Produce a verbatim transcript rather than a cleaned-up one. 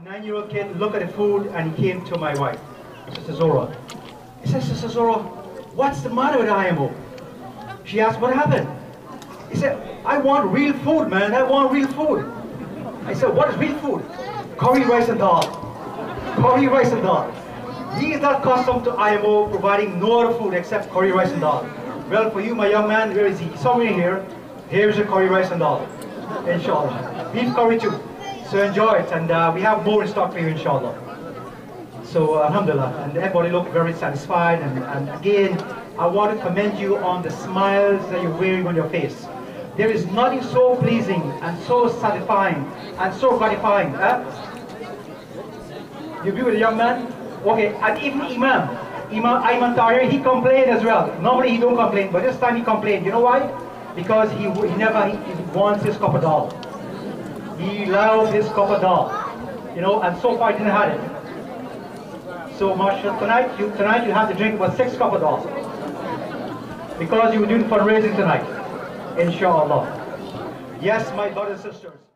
a nine-year-old kid looked at the food and he came to my wife, Sister Zora. He said, Sister Zora, what's the matter with I M O? She asked, what happened? He said, I want real food, man. I want real food. I said, what is real food? Curry, rice, and dal. Curry, rice, and dal. He is not accustomed to I M O providing no other food except curry, rice, and dal. Well, for you, my young man, where is he? Somewhere here. Here is your curry, rice, and dal. Inshallah. Beef curry too. So enjoy it, and uh, we have more in stock for you, inshallah. So, uh, alhamdulillah, and everybody looked very satisfied, and, and again, I want to commend you on the smiles that you're wearing on your face. There is nothing so pleasing, and so satisfying, and so gratifying, huh? You agree with the young man? Okay, and even Imam, Imam Ayman Tariq, he complained as well. Normally he don't complain, but this time he complained. You know why? Because he, he never he, he wants his cup of dal. He loves his cup of dal, you know, and so far he didn't have it. So, Marshal, tonight you tonight you have to drink about six cup of dal because you were doing fundraising tonight, inshallah. Yes, my brothers and sisters.